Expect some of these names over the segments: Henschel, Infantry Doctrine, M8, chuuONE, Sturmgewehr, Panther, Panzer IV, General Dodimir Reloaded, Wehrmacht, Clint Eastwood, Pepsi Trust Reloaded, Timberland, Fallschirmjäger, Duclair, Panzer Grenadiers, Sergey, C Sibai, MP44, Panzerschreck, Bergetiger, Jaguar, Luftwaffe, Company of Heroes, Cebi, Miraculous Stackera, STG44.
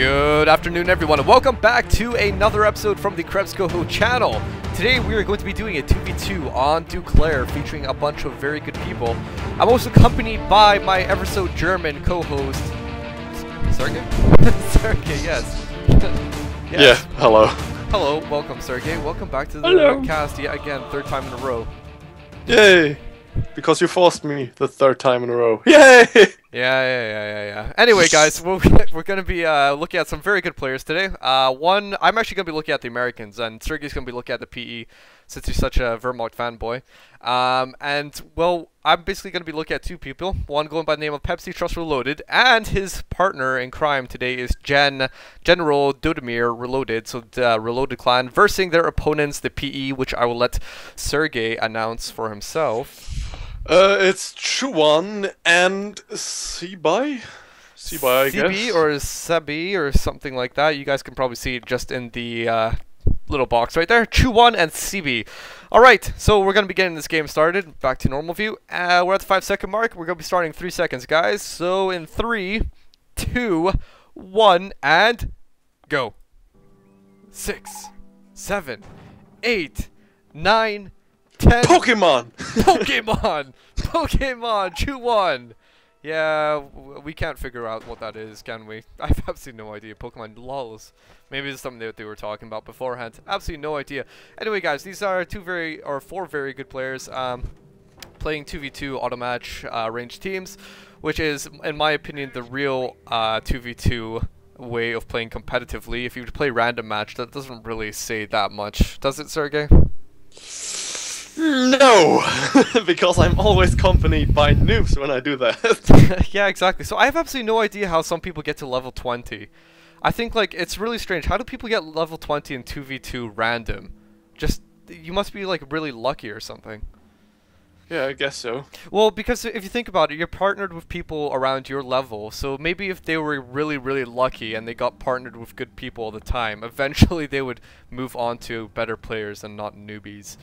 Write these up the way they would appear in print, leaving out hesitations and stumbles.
Good afternoon, everyone, and welcome back to another episode from the Krebs Coho channel. Today we are going to be doing a 2v2 on Duclair featuring a bunch of very good people. I'm also accompanied by my ever so German co-host Sergey? Sergey, yes. Yes. Yeah, hello. Hello, welcome Sergey. Welcome back to the podcast yet again, third time in a row. Yay! Because you forced me the third time in a row. Yay! Yeah. Anyway, guys, we're going to be looking at some very good players today. One, I'm actually going to be looking at the Americans, and Sergey's going to be looking at the PE, since he's such a Wehrmacht fanboy. And, well, I'm basically going to be looking at two people. One going by the name of Pepsi Trust Reloaded, and his partner in crime today is General Dodimir Reloaded, so the Reloaded clan, versing their opponents, the PE, which I will let Sergey announce for himself. It's chuuONE and C Sibai? Sibai, I guess. CB or Sebi or something like that. You guys can probably see it just in the little box right there. chuuONE and CB. Alright, so we're going to be getting this game started. Back to normal view. We're at the 5-second mark. We're going to be starting in 3 seconds, guys. So in 3, 2, 1, and go. 6, 7, 8, 9, 10. Pokemon! chuuONE! Yeah, we can't figure out what that is, can we? I have absolutely no idea. Pokemon lols. Maybe it's something that they were talking about beforehand. Absolutely no idea. Anyway, guys, these are four very good players playing 2v2 auto match ranged teams, which is, in my opinion, the real 2v2 way of playing competitively. If you play random match, that doesn't really say that much, does it, Sergey? No, because I'm always accompanied by noobs when I do that. Yeah, exactly. So I have absolutely no idea how some people get to level 20. I think, like, it's really strange. How do people get level 20 in 2v2 random? Just, you must be, like, really lucky or something. Yeah, I guess so. Well, because if you think about it, you're partnered with people around your level, so maybe if they were really, really lucky and they got partnered with good people all the time, eventually they would move on to better players and not newbies.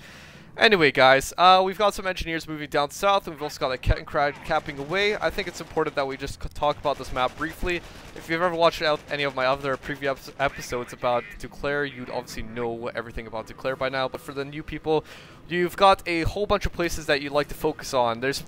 Anyway, guys, we've got some engineers moving down south, and we've also got a Kettenkrad capping away. I think it's important that we just talk about this map briefly. If you've ever watched any of my other previous episodes about Duclair, you'd obviously know everything about Duclair by now. But for the new people, you've got a whole bunch of places that you'd like to focus on. There's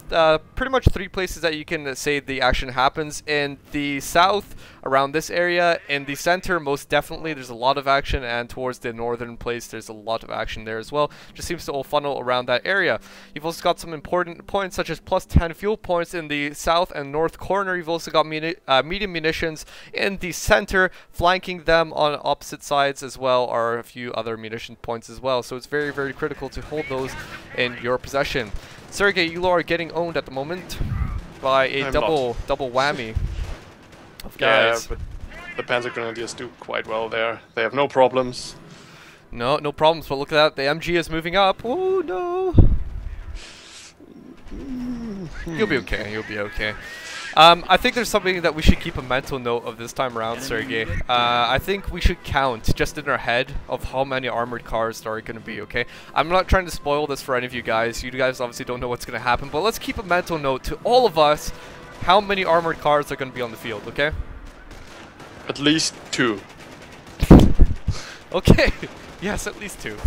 pretty much 3 places that you can say the action happens. In the south, around this area, in the center, most definitely, there's a lot of action, and towards the northern place, there's a lot of action there as well. Just seems to all funnel around that area. You've also got some important points, such as plus 10 fuel points in the south and north corner. You've also got medium munitions in the center. Flanking them on opposite sides as well are a few other munition points as well, so it's very, very critical to hold those in your possession. Sergey, you are getting owned at the moment by a double whammy of guys. Yeah, but the Panzer Grenadiers do quite well there. They have no problems. No problems, but look at that. The MG is moving up. Oh, no. You'll be okay. I think there's something that we should keep a mental note of this time around, Sergey. I think we should count, just in our head, of how many armored cars there are going to be, okay? I'm not trying to spoil this for any of you guys. You guys obviously don't know what's going to happen, but let's keep a mental note to all of us how many armored cars are going to be on the field, okay? At least 2. Okay, yes, at least 2.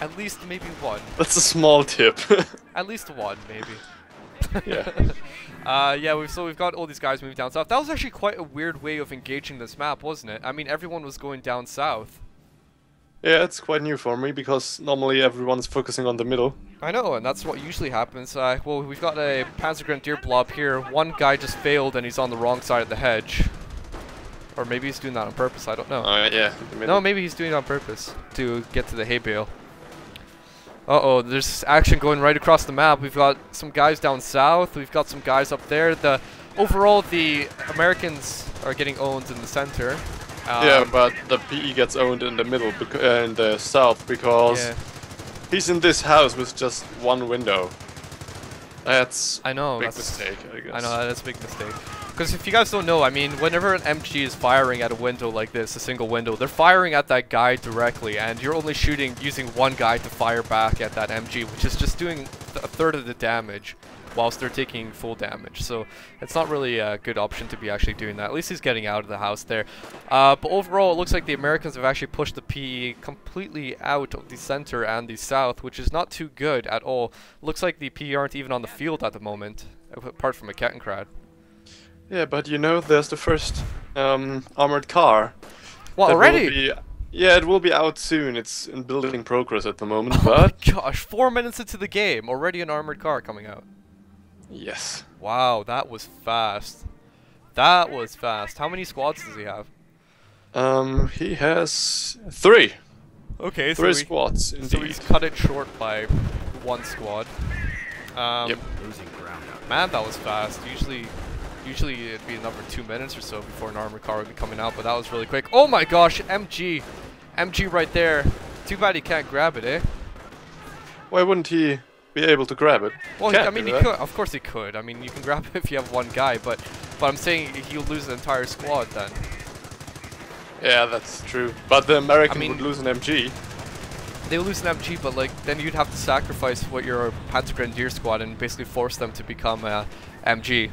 At least maybe 1. That's a small tip. At least 1, maybe. Yeah. So we've got all these guys moving down south. That was actually quite a weird way of engaging this map, wasn't it? I mean, everyone was going down south. Yeah, it's quite new for me, because normally everyone's focusing on the middle. I know, and that's what usually happens. Well, we've got a Panzer Grenadier blob here. One guy just failed, and he's on the wrong side of the hedge. Or maybe he's doing that on purpose, I don't know. Yeah. No, maybe he's doing it on purpose to get to the hay bale. Uh-oh, there's action going right across the map. We've got some guys down south. We've got some guys up there. Overall, the Americans are getting owned in the center. Yeah, but the PE gets owned in the middle, in the south, because he's in this house with just one window. That's a big mistake, I guess. I know, that's a big mistake. Because if you guys don't know, I mean, whenever an MG is firing at a window like this, a single window, they're firing at that guy directly, and you're only using one guy to fire back at that MG, which is just doing a third of the damage. whilst they're taking full damage. So it's not really a good option to be actually doing that. At least he's getting out of the house there. But overall, it looks like the Americans have actually pushed the PE completely out of the center and the south, which is not too good at all. Looks like the PE aren't even on the field at the moment, apart from a Kettenkrad. Yeah, but you know, there's the first armored car. What, already? Yeah, it will be out soon. It's in building progress at the moment, but... Oh gosh, 4 minutes into the game, already an armored car coming out. Yes. Wow, that was fast. That was fast. How many squads does he have? He has 3. Okay, so three squads. Indeed. So he's cut it short by 1 squad. Yep. Losing ground out. Man, that was fast. Usually it'd be another 2 minutes or so before an armored car would be coming out, but that was really quick. Oh my gosh, MG. MG right there. Too bad he can't grab it, eh? Why wouldn't he be able to grab it? Well, I mean, he could. Of course he could. I mean, you can grab it if you have 1 guy, but I'm saying he'll lose an entire squad then. Yeah, that's true. But the American would lose an MG. They lose an MG, but like then you'd have to sacrifice what your Panzer Grenadier squad and basically force them to become a MG.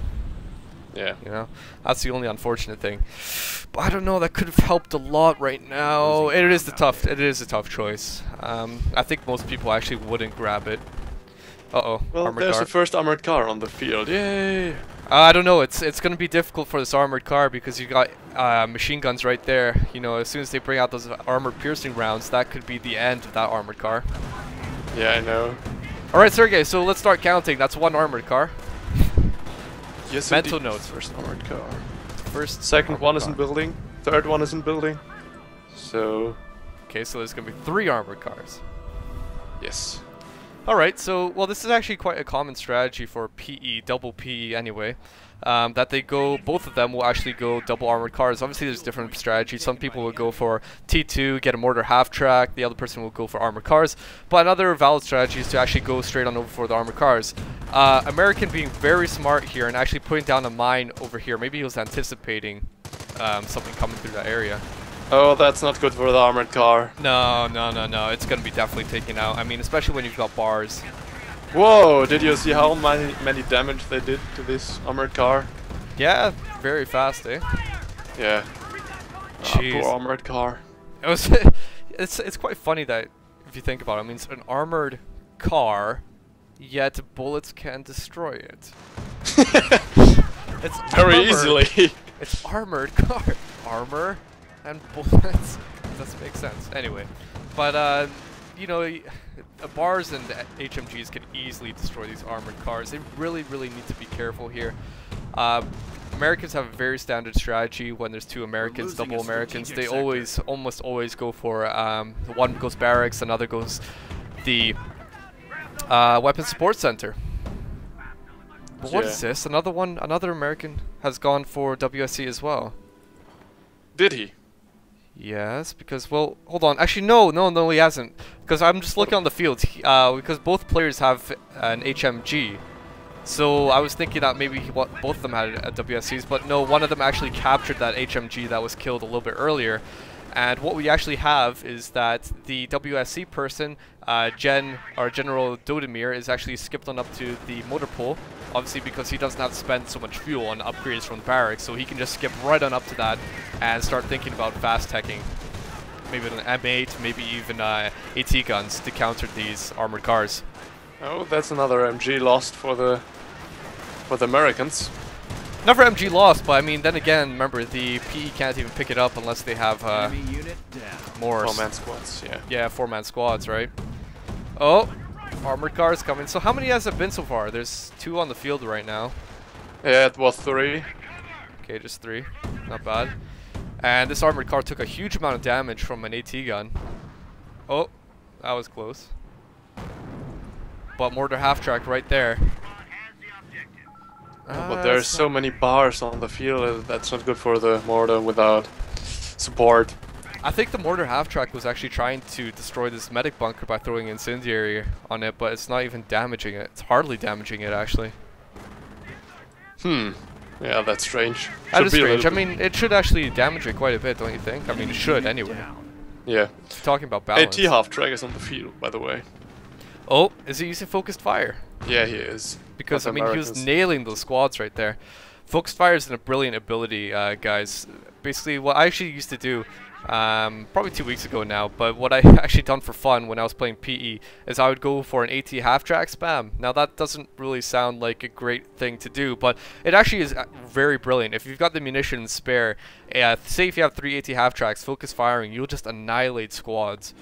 Yeah, you know, that's the only unfortunate thing. But I don't know. That could have helped a lot right now. It is the tough. It is a tough choice. I think most people actually wouldn't grab it. Uh oh. Well, there's the first armored car on the field. Yay! I don't know. It's going to be difficult for this armored car because you got machine guns right there. You know, as soon as they bring out those armor piercing rounds, that could be the end of that armored car. Yeah, I know. All right, Sergey. So let's start counting. That's 1 armored car. Yes, mental indeed. Notes. First armored car. Second one is in building. Third one is in building. So... Okay, so there's going to be 3 armored cars. Yes. Alright, so, well, this is actually quite a common strategy for PE, double PE anyway. That they go, both of them will actually go double armored cars. Obviously there's different strategies. Some people will go for T2, get a mortar half track, the other person will go for armored cars, but another valid strategy is to actually go straight on over for the armored cars. American being very smart here and actually putting down a mine over here. Maybe he was anticipating something coming through that area. Oh, that's not good for the armored car. No, no, no, no, it's gonna be definitely taken out. I mean, especially when you've got bars. Whoa, did you see how many damage they did to this armored car? Yeah, very fast, eh? Yeah. Jeez. Poor armored car. It was it's quite funny that, if you think about it, I mean, it's an armored car, yet bullets can destroy it. It's very armored, easily. It's armored car. Armor and bullets. Doesn't make sense. Anyway, but, you know, bars and HMGs can easily destroy these armored cars. They really, really need to be careful here. Americans have a very standard strategy when there's 2 Americans, double Americans. They always, almost always go for, one goes barracks, another goes the weapons support center. But what is this? Another one, another American has gone for WSC as well. Did he? Yes, because, well, hold on. Actually, no, he hasn't. Because I'm just looking on the field. Because both players have an HMG. So I was thinking that maybe both of them had WSCs, but no, one of them actually captured that HMG that was killed a little bit earlier. And what we actually have is that the WSC person, General Dodimir, is actually skipped on up to the motor pool, obviously because he doesn't have to spend so much fuel on upgrades from the barracks, so he can just skip right on up to that and start thinking about fast teching. Maybe an M8, maybe even AT guns to counter these armored cars. Oh, that's another MG lost for the Americans. Another MG lost, but I mean, then again, remember, the PE can't even pick it up unless they have more... 4-man squads, yeah. Yeah, 4-man squads, right? Oh! Armored cars coming. So how many has it been so far? There's 2 on the field right now. Yeah, it was 3. Okay, just 3. Not bad. And this armored car took a huge amount of damage from an AT gun. Oh, that was close. But mortar half-track right there. But there's so many bars on the field, that's not good for the mortar without support. I think the mortar half-track was actually trying to destroy this medic bunker by throwing incendiary on it, but it's not even damaging it. It's hardly damaging it, actually. Hmm. Yeah, that's strange. That is strange. I mean, it should actually damage it quite a bit, don't you think? I mean, it should, anyway. Yeah. It's talking about balance. AT half-track is on the field, by the way. Oh, is he using focused fire? Yeah, he is. because, I mean, Americans. He was nailing those squads right there. Volksfire is a brilliant ability, guys. Basically, what I actually used to do, probably 2 weeks ago now, but what I actually done for fun when I was playing PE is I would go for an AT half-track spam. Now, that doesn't really sound like a great thing to do, but it actually is very brilliant. If you've got the munitions spare, say if you have 3 AT half-tracks, focus firing, you'll just annihilate squads.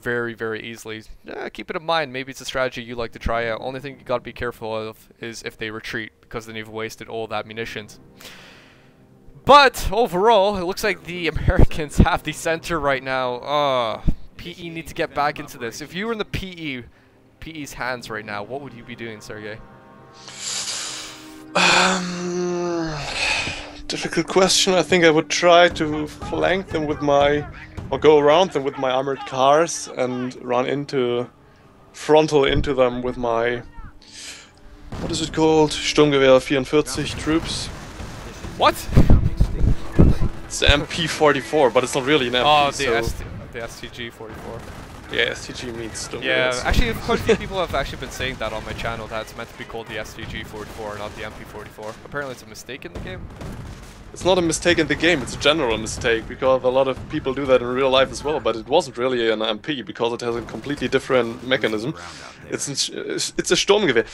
Very, very easily. Keep it in mind, maybe it's a strategy you like to try out. Only thing you gotta be careful of is if they retreat, because then you've wasted all that munitions. But overall, it looks like the Americans have the center right now. PE need to get back into this. If you were in the PE's hands right now, what would you be doing, Sergey? Difficult question. I think I would try to flank them with my, or go around them with my armored cars and run into, frontal into them with my, what is it called? Sturmgewehr 44 troops. What? It's MP44, but it's not really an MP. Oh, the STG44. Yeah, STG means Sturmgewehr. Yeah, actually quite a few people have actually been saying that on my channel, that it's meant to be called the STG44, not the MP44. Apparently it's a mistake in the game. It's not a mistake in the game, it's a general mistake, because a lot of people do that in real life as well, but it wasn't really an MP because it has a completely different mechanism. It's a Sturmgewehr.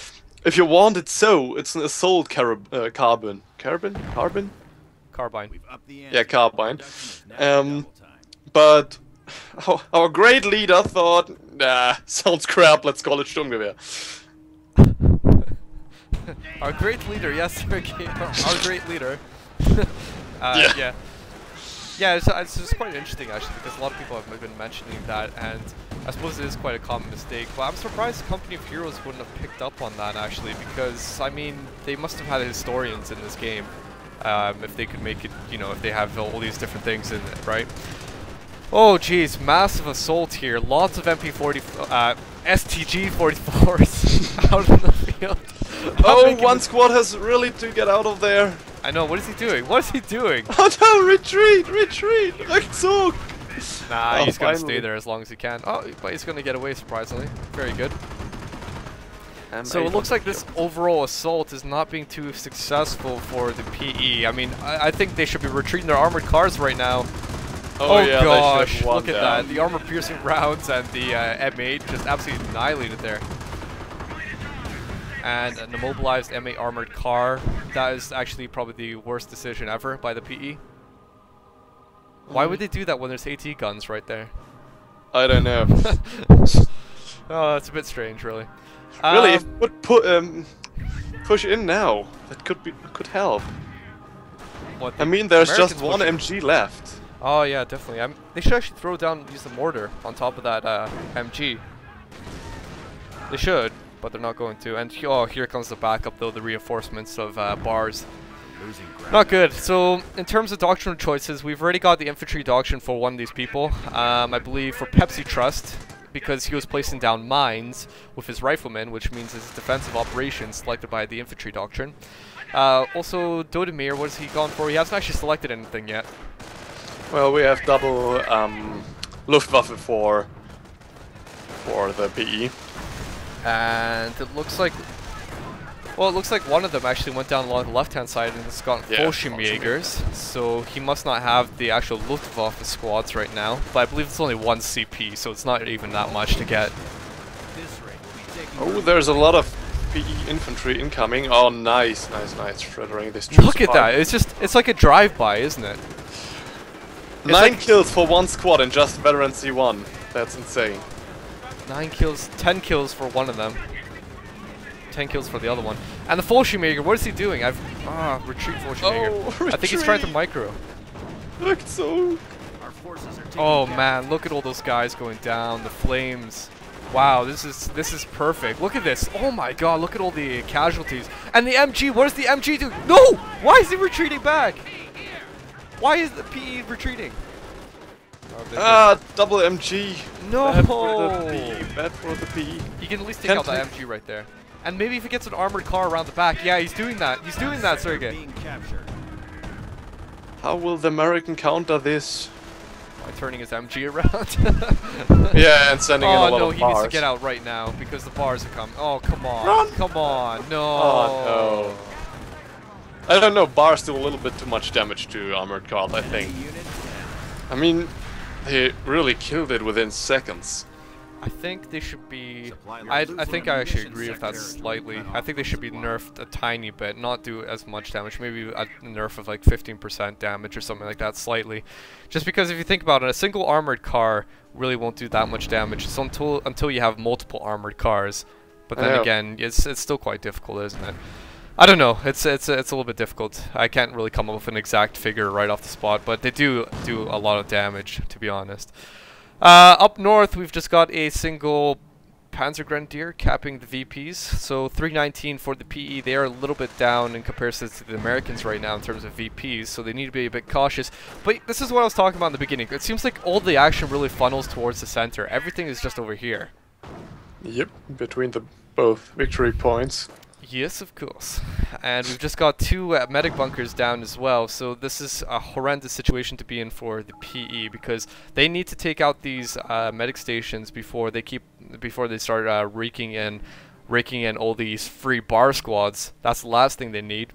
If you want it so, it's an assault carbine. Yeah, carbine. But our great leader thought, nah, sounds crap, let's call it Sturmgewehr. Our great leader, yes, our great leader. Yeah, it's quite interesting actually, because a lot of people have been mentioning that, and I suppose it is quite a common mistake, but I'm surprised Company of Heroes wouldn't have picked up on that actually, because I mean, they must have had historians in this game, if they could make it, you know, if they have all these different things in it, right? Oh geez, massive assault here, lots of STG-44s out in the field. Oh, one squad has really to get out of there. I know, what is he doing? What is he doing? Oh no, retreat, retreat! Rückzug! Nah, he's gonna stay there as long as he can. Oh, but he's gonna get away surprisingly. Very good. So it looks like this overall assault is not being too successful for the PE. I mean, I think they should be retreating their armored cars right now. Oh yeah, gosh, look at that. The armor piercing rounds and the M8 just absolutely annihilated there. And an immobilized M8 armored car. That is actually probably the worst decision ever by the PE. Why would they do that when there's AT guns right there? I don't know. Oh, that's a bit strange, really. Really, if we put push in now, that could help. What, I mean, there's Americans just one MG left. Oh yeah, definitely. They should actually throw down and use the mortar on top of that MG. They should. But they're not going to, and oh, here comes the backup though, the reinforcements of bars. Not good. So in terms of doctrinal choices, we've already got the infantry doctrine for one of these people, I believe for Pepsi Trust, because he was placing down mines with his riflemen, which means his defensive operations selected by the infantry doctrine. Also Dodimir, what has he gone for? He hasn't actually selected anything yet. Well, we have double Luftwaffe for the PE. And it looks like, well, it looks like one of them actually went down along the left-hand side and it's gotten Fallschirmjägers, so he must not have the actual Luftwaffe squads right now. But I believe it's only 1 CP, so it's not even that much to get. Oh, there's a lot of PE infantry incoming. Oh, nice, nice, nice. Frittering this troop. Look at that. It's just, it's like a drive-by, isn't it? It's 9 kills for 1 squad and just veteran C1. That's insane. 9 kills, 10 kills for one of them, 10 kills for the other one. And the Fallschirmjäger, what is he doing? I've retreat Fallschirmjäger. Oh, retreat. I think he's trying to micro. Look, so. Oh man, look at all those guys going down. The flames. Wow, this is perfect. Look at this. Oh my God, look at all the casualties. And the MG. What does the MG do? No! Why is he retreating back? Why is the PE retreating? Ah, double MG. No, bad for the PE. Bad for the PE. You can at least take out that MG right there, and maybe if he gets an armored car around the back. Yeah, he's doing that. He's doing that, Sergey. How will the American counter this? by turning his MG around. Yeah, and sending in a lot of bars. Oh no, he needs to get out right now because the bars are coming. Oh, come on. Run! Come on, no. Oh, no. I don't know, bars do a little bit too much damage to Armored Guard, I think. I mean, they really killed it within seconds. I think they should be... I think I actually agree with that slightly. I think they should be nerfed a tiny bit, not do as much damage. Maybe a nerf of like 15% damage or something like that slightly. Just because if you think about it, a single armored car really won't do that much damage. So until you have multiple armored cars. But then again, it's still quite difficult, isn't it? I don't know. It's a little bit difficult. I can't really come up with an exact figure right off the spot, but they do a lot of damage, to be honest. Up north, we've just got a single Panzer Grenadier capping the VPs. So 319 for the PE. They are a little bit down in comparison to the Americans right now in terms of VPs, so they need to be a bit cautious. But this is what I was talking about in the beginning. It seems like all the action really funnels towards the center. Everything is just over here. Yep, between the both victory points. Yes, of course. And we've just got two medic bunkers down as well, so this is a horrendous situation to be in for the PE because they need to take out these medic stations before they start raking in all these free bar squads. That's the last thing they need.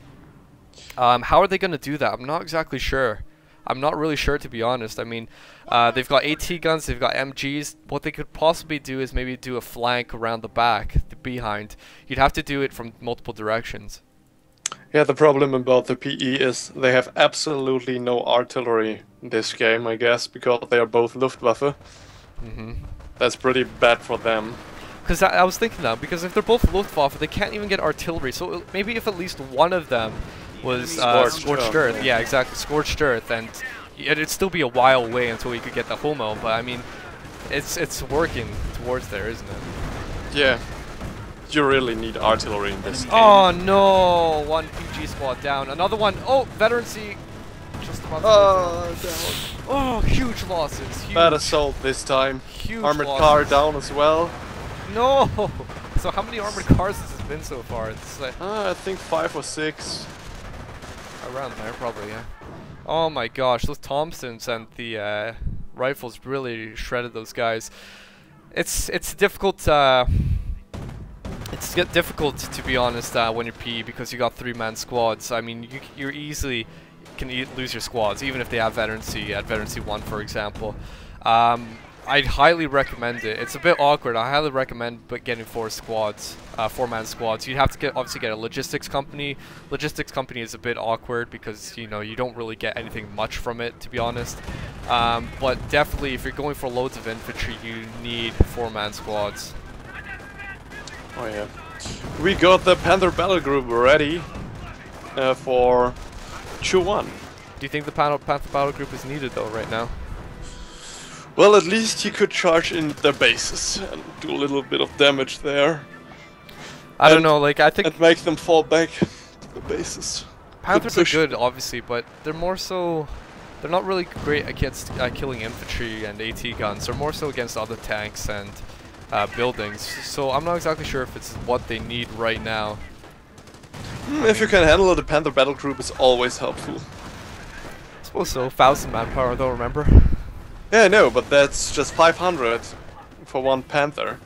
How are they going to do that? I'm not exactly sure. I'm not really sure, to be honest. I mean, they've got AT guns, they've got MGs. What they could possibly do is maybe do a flank around the back, behind. You'd have to do it from multiple directions. Yeah, the problem about the PE is they have absolutely no artillery in this game, I guess, because they are both Luftwaffe. Mm-hmm. That's pretty bad for them. Because I was thinking that, because if they're both Luftwaffe, they can't even get artillery, so maybe if at least one of them was Scorched Earth. Yeah, exactly. Scorched Earth, and it'd still be a while away until we could get the Homo, but I mean, it's working towards there, isn't it? Yeah. You really need artillery in this game. Oh no! One PG squad down. Another one. Oh, veterancy. Just about to down. Oh, huge losses. Huge. Bad assault this time. Huge armored car down as well. No. So how many armored cars has it been so far? It's like I think 5 or 6. Around there, probably. Yeah. Oh my gosh, those Thompsons and the rifles really shredded those guys. It's difficult. It's difficult, to be honest, when you're PE because you got 3-man squads. I mean, you easily can lose your squads, even if they have veterancy at veterancy 1, for example. I'd highly recommend it. It's a bit awkward. I highly recommend getting 4-man squads. You'd have to obviously get a logistics company. Logistics company is a bit awkward because, you know, you don't really get anything much from it, to be honest. But definitely, if you're going for loads of infantry, you need 4-man squads. Oh yeah, we got the Panther battle group ready for chuuONE. Do you think the Panther battle group is needed though right now? Well, at least he could charge in the bases and do a little bit of damage there. I don't know, like I think and make them fall back to the bases. Panthers are good, obviously, but they're more so. They're not really great against killing infantry and AT guns. They're more so against other tanks and. Buildings, so I'm not exactly sure if it's what they need right now. If you can handle it, the Panther battle group is always helpful. I suppose so. 1,000 manpower though, remember? Yeah, I know, but that's just 500 for one Panther.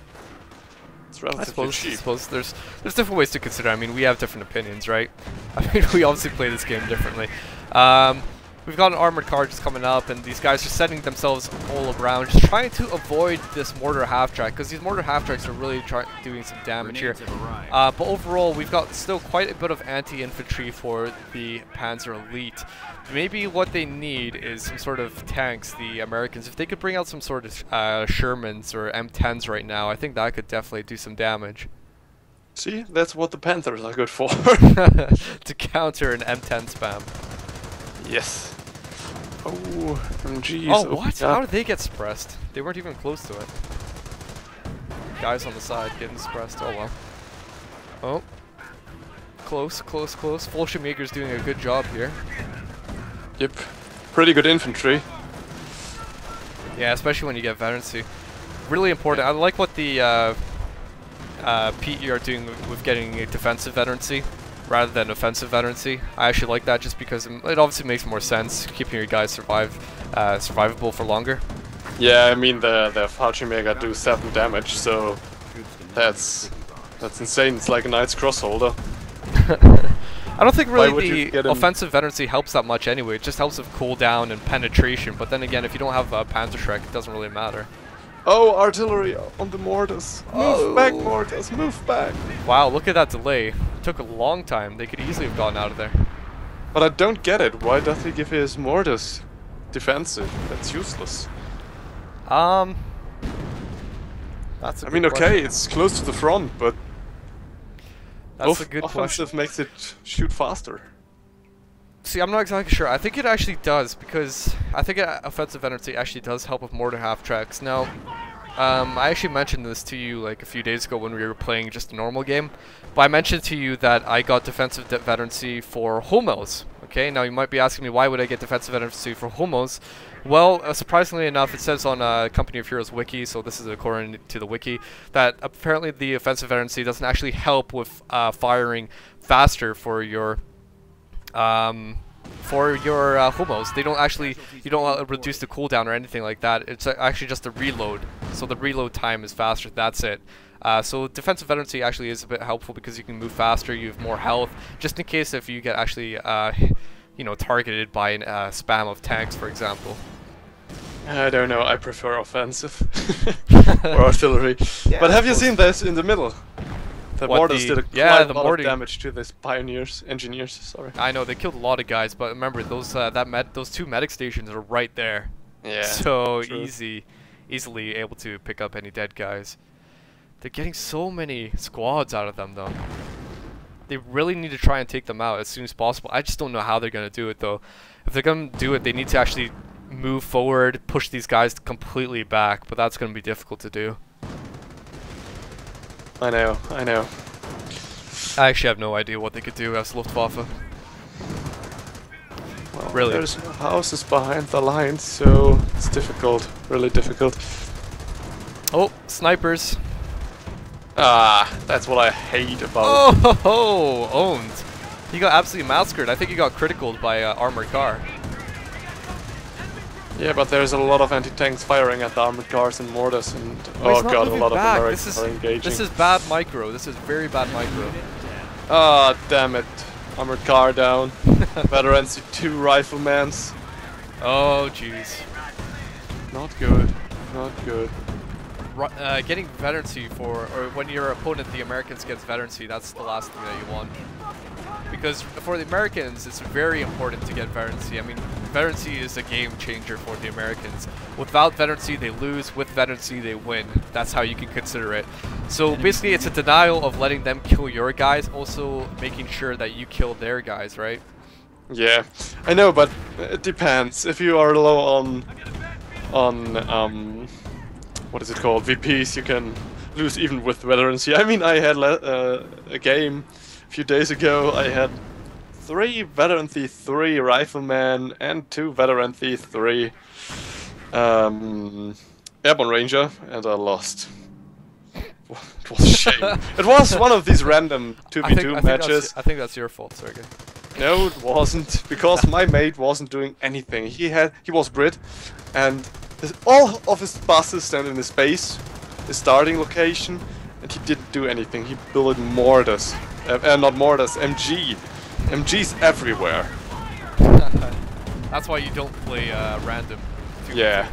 It's relatively cheap. I suppose there's different ways to consider. I mean, we have different opinions, right? I mean, we obviously play this game differently. We've got an armored car just coming up, and these guys are setting themselves all around, just trying to avoid this mortar half-track, because these mortar half-tracks are really doing some damage here. But overall, we've got still quite a bit of anti-infantry for the Panzer Elite. Maybe what they need is some sort of tanks, the Americans. If they could bring out some sort of Shermans or M10s right now, I think that could definitely do some damage. See? That's what the Panthers are good for. To counter an M10 spam. Yes. Oh, MGs. Oh, what? How did they get suppressed? They weren't even close to it. Guys on the side getting suppressed. Oh, well. Oh. Close, close, close. Fallschirmjäger's doing a good job here. Yep. Pretty good infantry. Yeah, especially when you get veterancy. Really important. I like what the PE are doing with getting a defensive veterancy. rather than offensive veterancy. I actually like that just because it obviously makes more sense, keeping your guys survivable for longer. Yeah, I mean the Fallschirmjäger do 7 damage, so that's insane. It's like a nice crossholder. I don't think really the offensive veterancy helps that much anyway. It just helps with cooldown and penetration. But then again, if you don't have Panzerschreck, it doesn't really matter. Oh, artillery on the mortars. Move back, mortars, move back. Wow, look at that delay. It took a long time. They could easily have gotten out of there. But I don't get it. Why does he give his mortars defensive? That's useless. That's a good question. Okay, it's close to the front, but that's a good offensive question. Makes it shoot faster. See, I'm not exactly sure. I think it actually does, because I think offensive energy actually does help with mortar half tracks. Now, I actually mentioned this to you like a few days ago when we were playing just a normal game, but I mentioned to you that I got defensive veterancy for homos. Okay, now you might be asking me why would I get defensive veterancy for homos? Well, surprisingly enough, it says on Company of Heroes wiki, so this is according to the wiki, that apparently the offensive veterancy doesn't actually help with firing faster for your homos. They don't actually, you don't reduce the cooldown or anything like that. It's actually just the reload. So the reload time is faster. That's it. So defensive veterancy actually is a bit helpful because you can move faster. You have more health, just in case if you get actually, you know, targeted by an spam of tanks, for example. I don't know. I prefer offensive or artillery. Yeah, but have you seen this in the middle? The mortars did quite a lot of damage to these engineers. Sorry. I know they killed a lot of guys, but remember those those 2 medic stations are right there. Yeah. So easily able to pick up any dead guys. They're getting so many squads out of them though. They really need to try and take them out as soon as possible. I just don't know how they're gonna do it though. If they're gonna do it, they need to actually move forward, push these guys completely back, but that's gonna be difficult to do. I know, I know. I actually have no idea what they could do as Luftwaffe. Well, really. There's no houses behind the lines, so it's difficult. Really difficult. Oh, snipers. Ah, that's what I hate about it. Oh, owned. He got absolutely massacred. I think he got criticaled by armored car. Yeah, but there's a lot of anti-tanks firing at the armored cars and mortars, and oh god, a lot of Americans are engaging. This is bad micro. This is very bad micro. Ah, damn it! Armored car down. Veterancy 2 riflemans. Oh jeez. Not good. Not good. Getting veterancy for, or when your opponent, the Americans, gets veterancy, that's the last thing that you want. Because for the Americans, it's very important to get veterancy. I mean, veterancy is a game changer for the Americans. Without veterancy, they lose. With veterancy, they win. That's how you can consider it. So basically, it's a denial of letting them kill your guys, also making sure that you kill their guys, right? Yeah, I know, but it depends. If you are low on what is it called, VPs, you can lose even with veterancy. I mean, I had a game a few days ago. I had 3 veterancy 3 riflemen and 2 veterancy 3 airborne ranger, and I lost. It was a shame. It was one of these random 2v2 matches. I think that's your fault, Sergey. No, it wasn't, because my mate wasn't doing anything. He was Brit, and all of his buses stand in his base, his starting location, and he didn't do anything. He built mortars, not mortars, MG. MG's everywhere. That's why you don't play random. Yeah.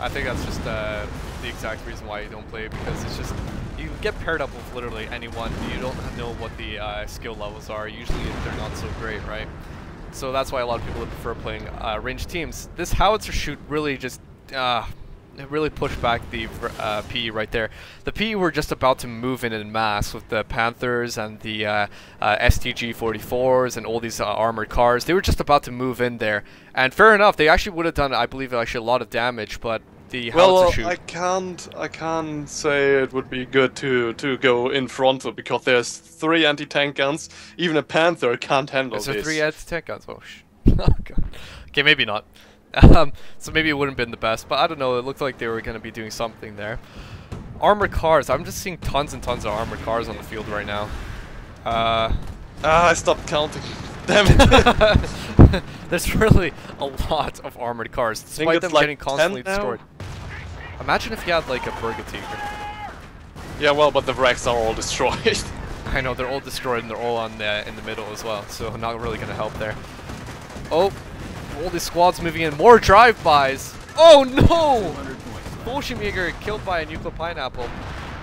I think that's just the exact reason why you don't play it, because it's just, you get paired up with literally anyone. You don't know what the skill levels are. Usually they're not so great, right? So that's why a lot of people prefer playing ranged teams. This howitzer shoot really just really pushed back the PE right there. The PE were just about to move in mass with the Panthers and the STG44s and all these armored cars. They were just about to move in there, and fair enough, they actually would have done, I believe, actually a lot of damage. But the howitzer shoot. Well, I can't say it would be good to go in frontal, because there's 3 anti-tank guns. Even a Panther can't handle this. There's 3 anti-tank guns. Oh sh. Oh god. Okay, maybe not. So maybe it wouldn't have been the best, but I don't know, it looked like they were going to be doing something there. Armored cars, I'm just seeing tons and tons of armored cars on the field right now. Ah, I stopped counting. Damn it! There's really a lot of armored cars, despite them like getting constantly destroyed. Imagine if you had like a Bergetiger. Yeah, well, but the wrecks are all destroyed. I know, they're all destroyed and they're all on the, in the middle as well, so I'm not really gonna help there. Oh, all these squads moving in. More drive-bys! Oh no! Fallschirmjäger killed by a nuclear pineapple.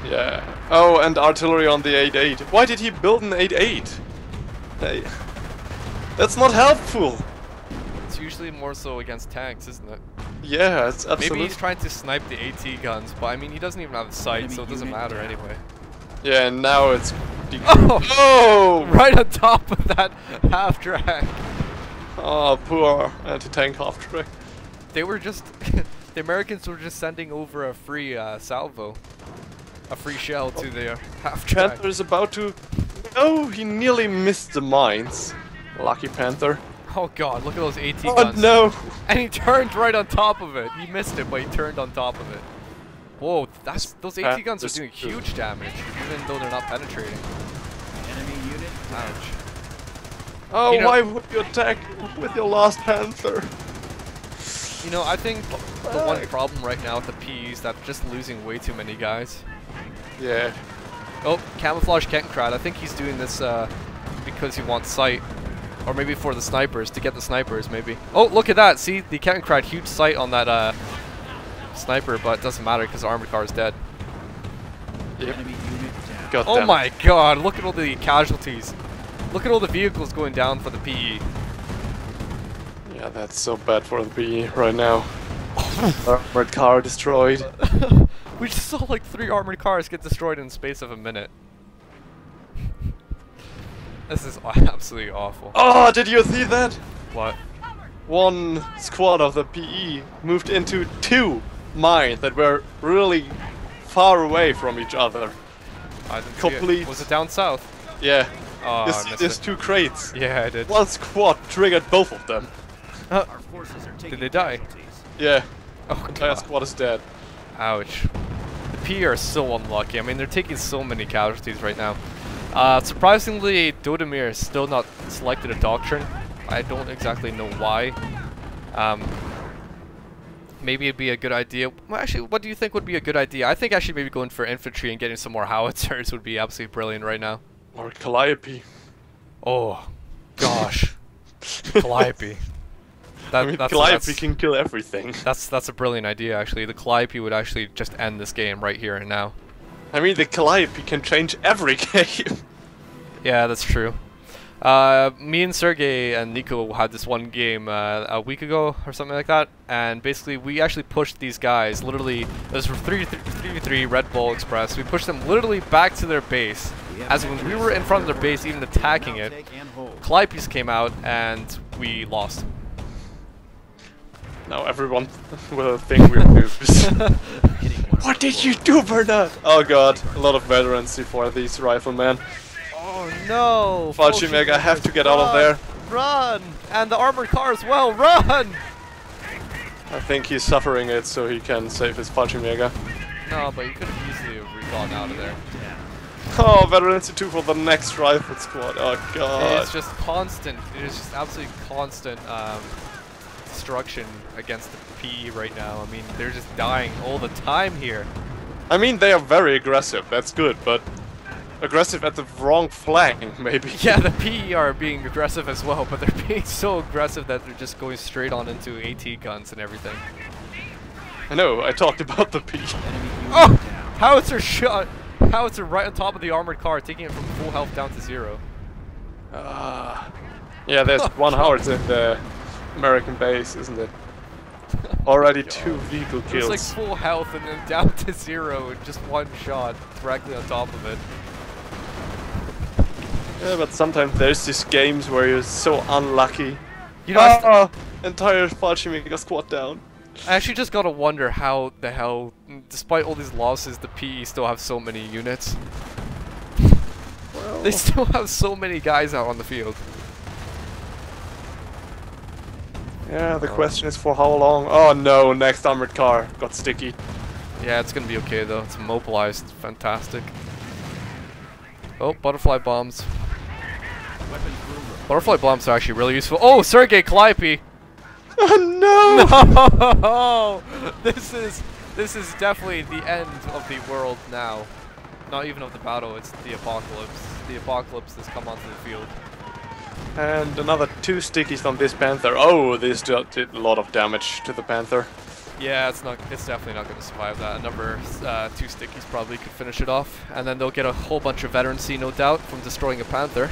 Yeah. Oh, and artillery on the 8.8. Why did he build an 8.8? Hey. That's not helpful! It's usually more so against tanks, isn't it? Yeah, it's absolutely. Maybe he's trying to snipe the AT guns, but I mean, he doesn't even have a sight, so it doesn't matter anyway. Yeah, and now it's... Oh! Right on top of that half-track! Oh, poor anti-tank half-track. They were just... the Americans were just sending over a free salvo. A free shell to the half-track. Panther is about to... Oh, he nearly missed the mines. Lucky Panther. Oh god, look at those AT guns. Oh no! And he turned right on top of it. He missed it, but he turned on top of it. Whoa, that's, those AT guns are doing huge damage, even though they're not penetrating. Enemy unit. Ouch. Oh, you know, why would you attack with your last Panther? You know, I think the one problem right now with the PE is that they're just losing way too many guys. Yeah. Oh, camouflage Kettenkrad. I think he's doing this because he wants sight. Or maybe for the snipers, to get the snipers, maybe. Oh, look at that! See, the Kettenkrad, huge sight on that sniper, but it doesn't matter because the armored car is dead. Yep. Oh my god, look at all the casualties. Look at all the vehicles going down for the PE. Yeah, that's so bad for the PE right now. Armored car destroyed. We just saw like 3 armored cars get destroyed in the space of a minute. This is absolutely awful. Oh, did you see that? What? One squad of the PE moved into 2 mines that were really far away from each other. I didn't see it. Was it down south? Yeah. Oh, there's 2 crates. Yeah, I did. One squad triggered both of them. Our forces are taking casualties. Yeah. Oh, entire squad is dead. Ouch. The PE are so unlucky. I mean, they're taking so many casualties right now. Surprisingly, Dodimir has still not selected a doctrine. I don't exactly know why. Maybe it'd be a good idea. Well, actually, what do you think would be a good idea? I think actually maybe going for infantry and getting some more howitzers would be absolutely brilliant right now. Or Calliope. Oh, gosh. Calliope. That, I mean, Calliope can kill everything. That's a brilliant idea, actually. The Calliope would actually just end this game right here and now. I mean, the Calliope can change every game. Yeah, that's true. Me and Sergey and Nico had this one game a week ago or something like that, and basically we actually pushed these guys, literally, those were 3v3 Red Bull Express, we pushed them literally back to their base, as when we were in front of their base even attacking it, Calliope's came out and we lost. Now everyone will think we're noobs. What did you do, Bernard? Oh god, a lot of veterancy for these riflemen. Oh no! Fallschirmjäger, I have to get out of there. Run! And the armored car as well, run! I think he's suffering it so he can save his Fallschirmjäger. No, but he could have easily gone out of there. Oh, veterancy 2 for the next rifle squad, oh god. It's just constant, it is just absolutely constant destruction against the PE right now. I mean, they're just dying all the time here. I mean, they are very aggressive, that's good, but aggressive at the wrong flank, maybe. Yeah, the PE are being aggressive as well, but they're being so aggressive that they're just going straight on into AT guns and everything. I know, I talked about the PE. Oh! Howitzer shot! Howitzer right on top of the armored car, taking it from full health down to 0. Yeah, there's one howitzer in the American base, isn't it? Already 2 vehicle kills. It's like full health and then down to 0 in just one shot directly on top of it. Yeah, but sometimes there's these games where you're so unlucky. You know, entire Fallschirmjäger squad down. I actually just gotta wonder how the hell, despite all these losses, the PE still have so many units. Well. They still have so many guys out on the field. Yeah, the question is for how long? Oh no, next armored car got sticky. Yeah, it's gonna be okay though. It's mobilized, fantastic. Oh, butterfly bombs. Butterfly bombs are actually really useful. Oh, Sergey Klype! Oh no! No! This is definitely the end of the world now. Not even of the battle, it's the apocalypse. The apocalypse has come onto the field. And another two stickies on this Panther. Oh, this did a lot of damage to the Panther. Yeah, it's definitely not going to survive that. Another two stickies probably could finish it off. And then they'll get a whole bunch of veterancy, no doubt, from destroying a Panther.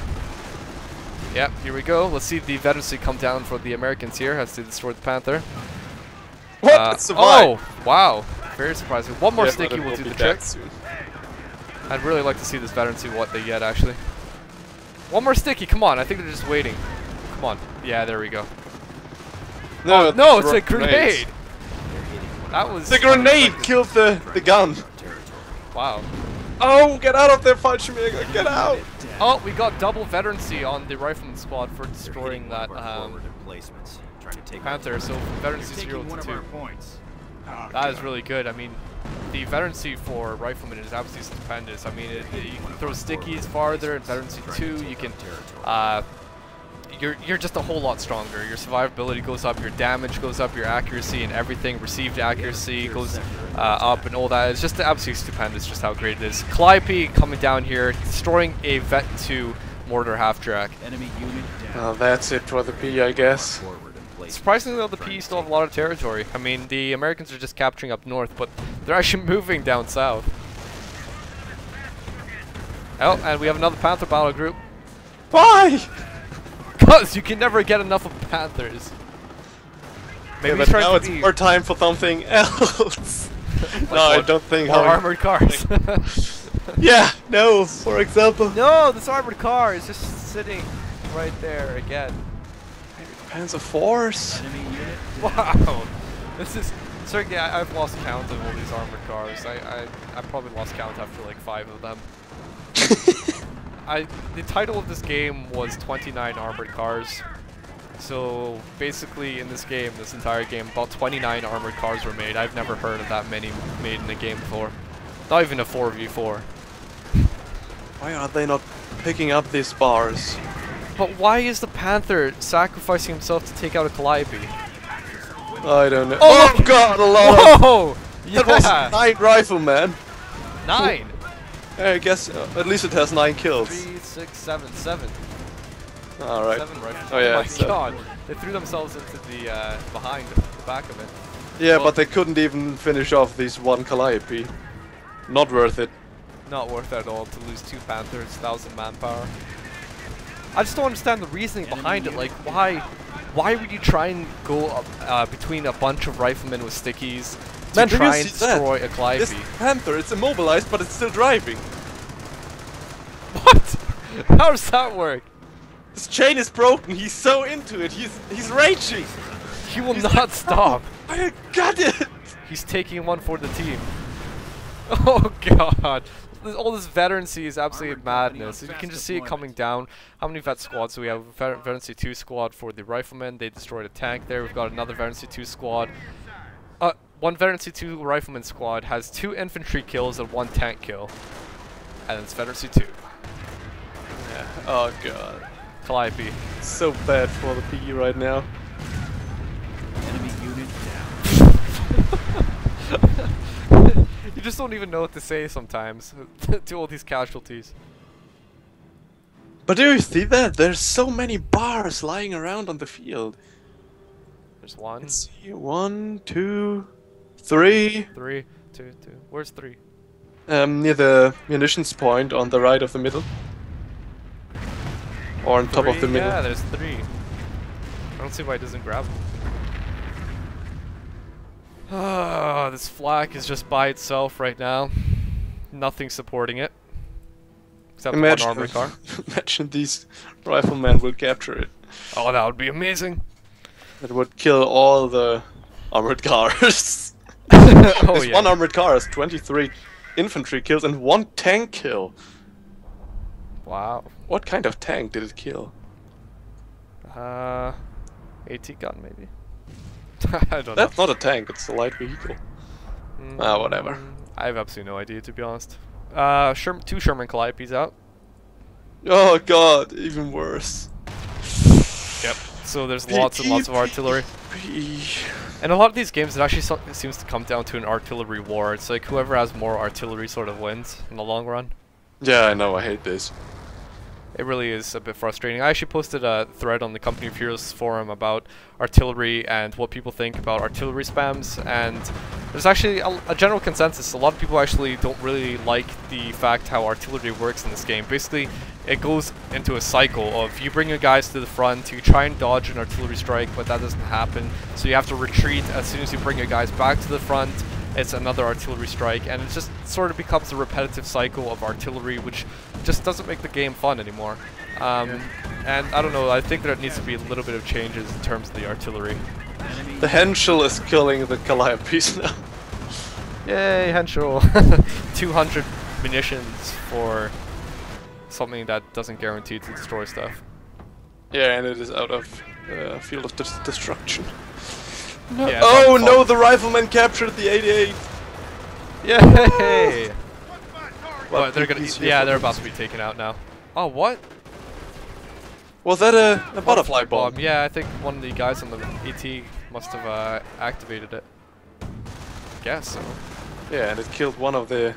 Yep, here we go. Let's see the veterancy come down for the Americans here as they destroy the Panther. What? It survived. Oh, wow. Very surprising. One more sticky will do the trick. I'd really like to see this veterancy, what they get, actually. One more sticky, come on. I think they're just waiting. Come on. Yeah, there we go. No, oh, no, it's a grenade. That was... The grenade killed the gun. Wow. Oh, get out of there, Fallschirmjäger, get out! Oh, we got double veterancy on the rifleman squad for destroying that Panther, so veterancy 0 to 2. That is really good. I mean, the veterancy for riflemen is absolutely stupendous. I mean, you can throw stickies farther, and veterancy 2, you can... You're just a whole lot stronger. Your survivability goes up, your damage goes up, your accuracy and everything, received accuracy goes up and all that. It's just absolutely stupendous just how great it is. Calliope coming down here, destroying a Vet 2 mortar half-track. Well, that's it for the P, I guess. Surprisingly though, the P still have a lot of territory. I mean, the Americans are just capturing up north, but they're actually moving down south. Oh, and we have another Panther battle group. Why? You can never get enough of Panthers. Maybe yeah, but now it's more time for something else. Like no, I don't think. Or armored cars. Yeah, no, for example. No, this armored car is just sitting right there again. Panzer force. Wow, this is. Sergey, I've lost count of all these armored cars. I probably lost count after like 5 of them. The title of this game was 29 armored cars, so basically in this game, this entire game, about 29 armored cars were made. I've never heard of that many made in a game before. Not even a 4v4. Why are they not picking up these bars? But why is the Panther sacrificing himself to take out a Calliope? I don't know. Oh god, a lot. Whoa! Yeah. That was 9 riflemen. 9? I guess at least it has 9 kills. 3, 6, 7, 7. All right. 7 rifles. Oh yeah. Oh my god! They threw themselves into the behind the back of it. Yeah, well, but they couldn't even finish off these 1 Calliope. Not worth it. Not worth it at all to lose 2 Panthers, 1,000 manpower. I just don't understand the reasoning behind it. Like, why would you try and go up, between a bunch of riflemen with stickies? Man, try and destroy a Calliope. This Panther, it's immobilized, but it's still driving. What? How does that work? His chain is broken. He's so into it. He's raging. He will not stop. Oh, I got it. He's taking one for the team. Oh god. All this veterancy is absolutely madness. You can just see it coming down. How many vet squads do we have? Veterancy 2 squad for the riflemen. They destroyed a tank there. We've got another veterancy 2 squad. 1 veterancy 2 rifleman squad has 2 infantry kills and 1 tank kill, and it's veterancy 2. Yeah. Oh god, Calliope. So bad for the PE right now. Enemy unit down. You just don't even know what to say sometimes to all these casualties. But do you see that? There's so many bars lying around on the field. There's 1. Let's see, 1, 2, 3. 3, 2, 2. Where's 3? Near the munitions point on the right of the middle. Or on top of the middle. Yeah, there's 3. I don't see why it doesn't grab them. Ah, this flak is just by itself right now. Nothing supporting it. Except imagine, 1 armored car. Imagine these riflemen will capture it. Oh, that would be amazing. It would kill all the armored cars. Oh, this 1 armored car has 23 infantry kills and 1 tank kill. Wow. What kind of tank did it kill? AT gun maybe. I don't know. That's not a tank, it's a light vehicle. Whatever. I have absolutely no idea, to be honest. 2 Sherman Calliopes out. Oh god, even worse. Yep, so there's lots and lots of artillery. And a lot of these games, it actually seems to come down to an artillery war. It's like whoever has more artillery sort of wins in the long run. Yeah, I know, I hate this. It really is a bit frustrating. I actually posted a thread on the Company of Heroes forum about artillery and what people think about artillery spams, and there's actually a general consensus. A lot of people actually don't really like the fact how artillery works in this game. Basically, it goes into a cycle of you bring your guys to the front, you try and dodge an artillery strike, but that doesn't happen, so you have to retreat. As soon as you bring your guys back to the front, it's another artillery strike, and it just sort of becomes a repetitive cycle of artillery, which just doesn't make the game fun anymore. And I don't know, I think there needs to be a little bit of changes in terms of the artillery. The Henschel is killing the Calliope's now. Yay, Henschel! 200 munitions for something that doesn't guarantee to destroy stuff. Yeah, and it is out of field of destruction. No. Yeah, oh no, the rifleman captured the 88! Yay! Well, they're gonna, yeah, they're about to be taken out now. Oh, what? Was that a butterfly bomb? Yeah, I think one of the guys on the ET must have activated it. I guess so. Yeah, and it killed one of the...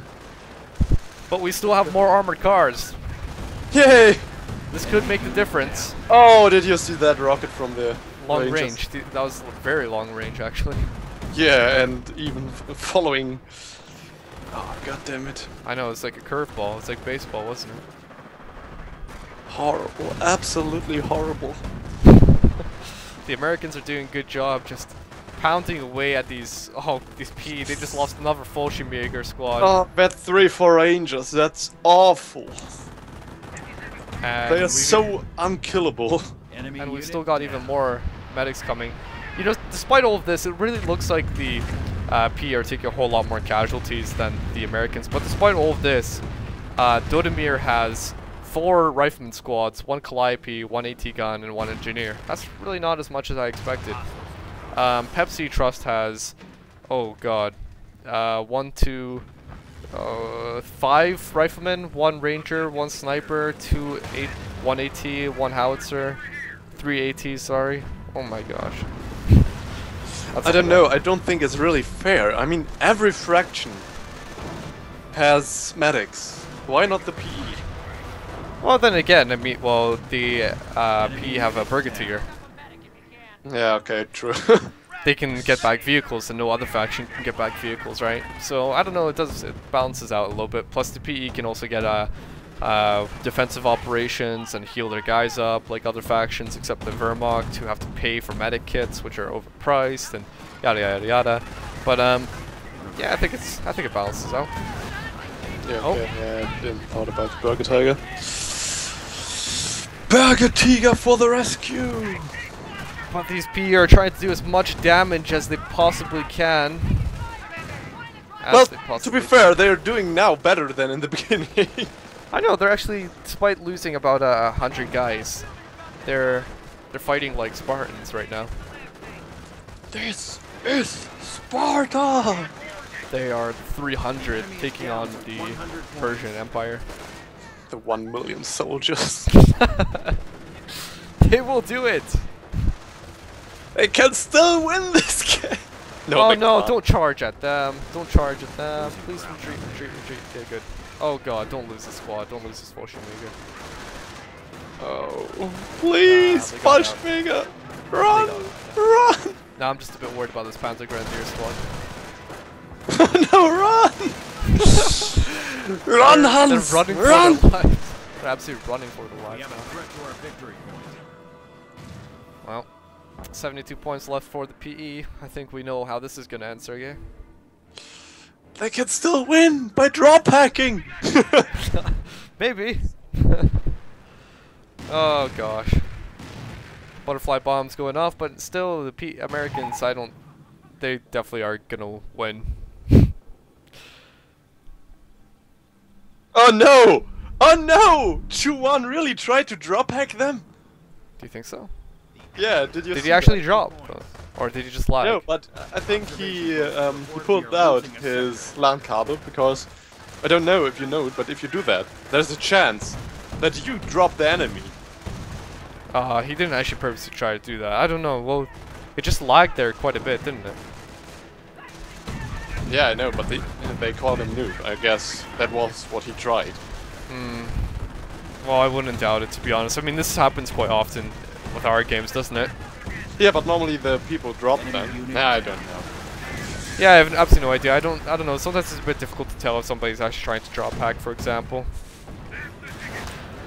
But we still have more armored cars! Yay! This could make the difference. Oh, did you see that rocket from the... Long range, that was very long range actually. Yeah, and even following... Oh, god damn it. I know, it's like a curveball, it's like baseball, wasn't it? Horrible, absolutely horrible. The Americans are doing a good job just pounding away at these... Oh, these P, they just lost another Fallschirmjäger squad. Oh, bet 3-4 Rangers, that's awful. And they are so unkillable. And we've still got even more medics coming. You know, despite all of this, it really looks like the P are taking a whole lot more casualties than the Americans. But despite all of this, Dodimir has 4 rifleman squads, 1 Calliope, 1 AT gun, and 1 engineer. That's really not as much as I expected. Pepsi Trust has, oh god, 5 riflemen, 1 ranger, 1 sniper, 1 AT, 1 howitzer. 3 ATs, sorry. Oh my gosh. That's I don't know, I don't think it's really fair. I mean, every fraction has medics. Why not the PE? Well, then again, I mean, well, the PE have a Bergetiger. Yeah, okay, true. They can get back vehicles, and no other faction can get back vehicles, right? So, I don't know, it balances out a little bit. Plus, the PE can also get a... defensive operations and heal their guys up like other factions, except the Wehrmacht, who have to pay for medic kits, which are overpriced, and yada yada yada. But yeah, I think it balances out. Yeah, oh. Yeah, I didn't thought about Bergetiger. Bergetiger for the rescue! But these PE are trying to do as much damage as they possibly can. Well, to be fair, they are doing now better than in the beginning. I know, they're actually, despite losing about 100 guys, they're fighting like Spartans right now. This is Sparta! They are 300 taking on the Persian Empire. The 1 million soldiers. They will do it! They can still win this game! No, oh no, don't charge at them, don't charge at them. Please retreat, retreat, retreat. They're good. Oh god, don't lose the squad, don't lose this Fallschirmjäger. Oh, please, Fallschirmjäger! Run! Run! Now I'm just a bit worried about this Panzer Grenadier squad. No, run! Run, Hans! They're running run! For their lives. They're absolutely running for their lives now. Well, 72 points left for the PE. I think we know how this is gonna end, Sergey. They can still win by drop hacking! Maybe. Oh gosh. Butterfly bombs going off, but still the Americans, they definitely are gonna win. Oh no! Oh no! chuuONE really tried to drop hack them? Do you think so? Yeah, did he actually drop? Or did he just lag? No, but I think he pulled out his LAN cable because I don't know if you know it, but if you do that, there's a chance that you drop the enemy. He didn't actually purposely try to do that. I don't know. Well, it just lagged there quite a bit, didn't it? Yeah, I know, but they called him noob. I guess that was what he tried. Hmm. Well, I wouldn't doubt it, to be honest. I mean, this happens quite often with our games, doesn't it? Yeah, but normally the people drop them. Nah, I don't know. Yeah, I have absolutely no idea. I don't know. Sometimes it's a bit difficult to tell if somebody's actually trying to drop hack, for example.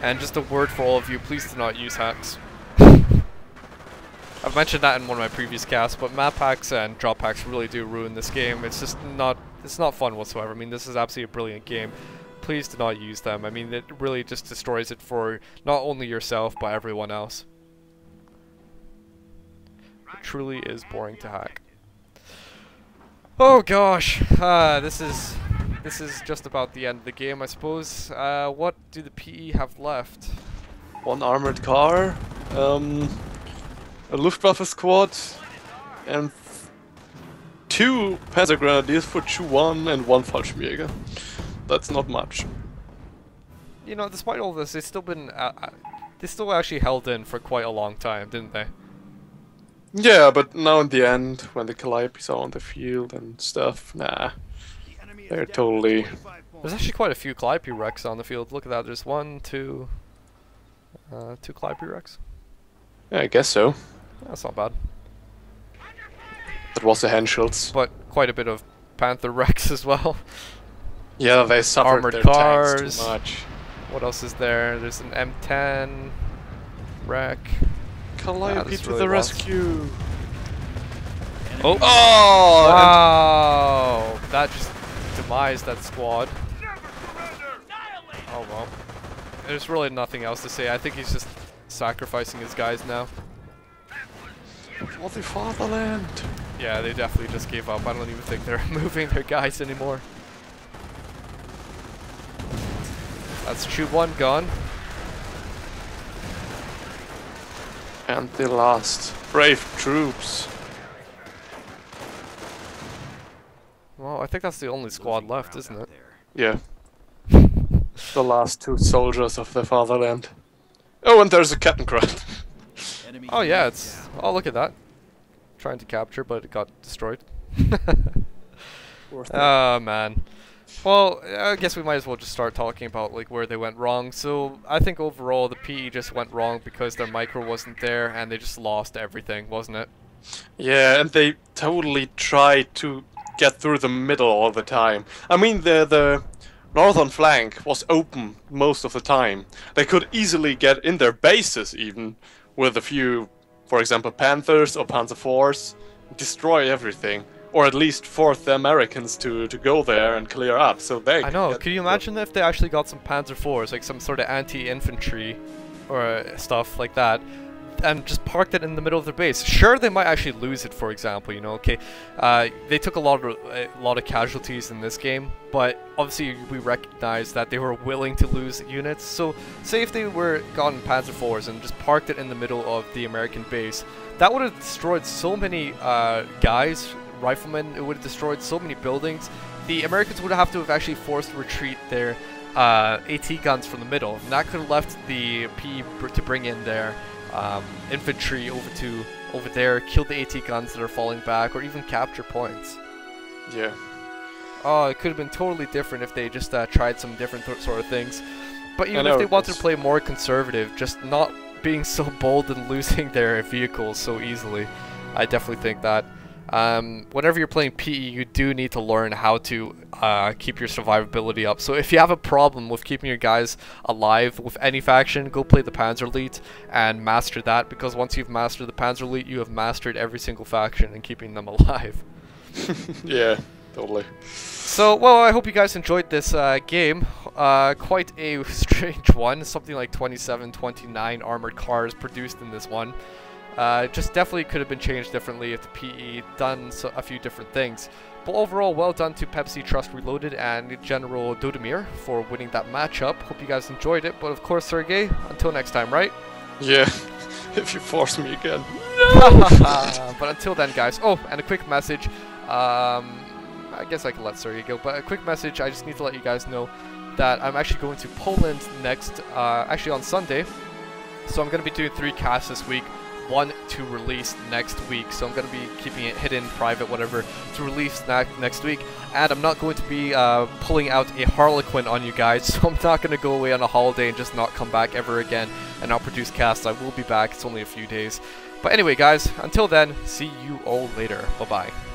And just a word for all of you, please do not use hacks. I've mentioned that in one of my previous casts, but map hacks and drop hacks really do ruin this game. It's just not fun whatsoever. I mean, this is absolutely a brilliant game. Please do not use them. I mean, it really just destroys it for not only yourself, but everyone else. It truly is boring to hack. Oh gosh, this is just about the end of the game, I suppose. What do the PE have left? One armored car, a Luftwaffe squad, and two Panzer Grenadiers for chuuONE and one Fallschirmjäger. That's not much. You know, despite all this, they've still been they still actually held in for quite a long time, didn't they? Yeah, but now in the end, when the Calliope's are on the field and stuff, nah, they're totally... There's actually quite a few Calliope wrecks on the field. Look at that, there's one, two Calliope wrecks. Yeah, I guess so. That's not bad. That was the Henschels. But quite a bit of Panther wrecks as well. Yeah, they suffered armored their cars. Tanks too much. What else is there? There's an M10 wreck. Calliope to the rescue! Oh! Oh! Wow! That just demised that squad. Oh well. There's really nothing else to say. I think he's just sacrificing his guys now. For the fatherland! Yeah, they definitely just gave up. I don't even think they're moving their guys anymore. That's chuuONE gone. And the last brave troops. Well, I think that's the only squad left, isn't it? Yeah. The last two soldiers of the fatherland. Oh, and there's a Kettenkrad. Oh yeah, it's... Oh, look at that. Trying to capture, but it got destroyed. Oh man. Well, I guess we might as well just start talking about like where they went wrong. So I think overall the PE just went wrong because their micro wasn't there and they just lost everything, wasn't it? Yeah, and they totally tried to get through the middle all the time. I mean, the northern flank was open most of the time. They could easily get in their bases even with a few, for example, Panthers or Panzer IVs, destroy everything. Or at least force the Americans to go there and clear up, so they... I know, could you imagine if they actually got some Panzer IVs, like some sort of anti-infantry or stuff like that, and just parked it in the middle of their base? Sure, they might actually lose it, for example, you know, okay, they took a lot of casualties in this game, but obviously we recognize that they were willing to lose units, so say if they were gotten Panzer IVs and just parked it in the middle of the American base, that would have destroyed so many guys... Riflemen, it would have destroyed so many buildings. The Americans would have to have actually forced retreat their AT guns from the middle, and that could have left the PE to bring in their infantry over there, kill the AT guns that are falling back, or even capture points. Yeah. Oh, it could have been totally different if they just tried some different sort of things. But even if they wanted to play more conservative, just not being so bold and losing their vehicles so easily, I definitely think that. Whenever you're playing PE, you do need to learn how to keep your survivability up. So if you have a problem with keeping your guys alive with any faction, go play the Panzer Elite and master that, because once you've mastered the Panzer Elite, you have mastered every single faction and keeping them alive. Yeah, totally. So, well, I hope you guys enjoyed this game. Quite a strange one. Something like 27, 29 armored cars produced in this one. Just definitely could have been changed differently if the PE done a few different things. But overall, well done to Pepsi Trust Reloaded and General Dodimir for winning that matchup. Hope you guys enjoyed it. But of course, Sergey, until next time, right? Yeah, if you force me again. No! But until then, guys. Oh, and a quick message. I guess I can let Sergey go, but a quick message, I just need to let you guys know that I'm actually going to Poland next, actually on Sunday. So I'm going to be doing 3 casts this week, 1 to release next week. So I'm going to be keeping it hidden, private, whatever, to release next week. And I'm not going to be pulling out a Harlequin on you guys, so I'm not going to go away on a holiday and just not come back ever again and not produce casts. I will be back, it's only a few days. But anyway guys, until then, see you all later. Bye-bye.